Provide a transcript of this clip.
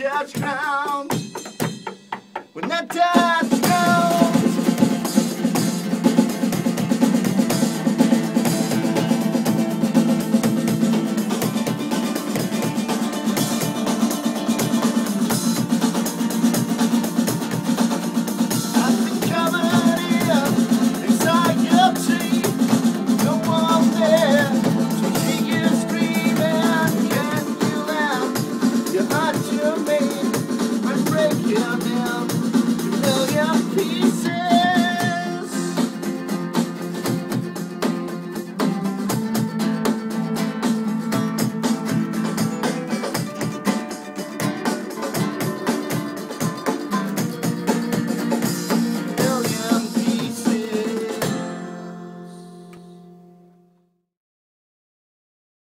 church ground. When that time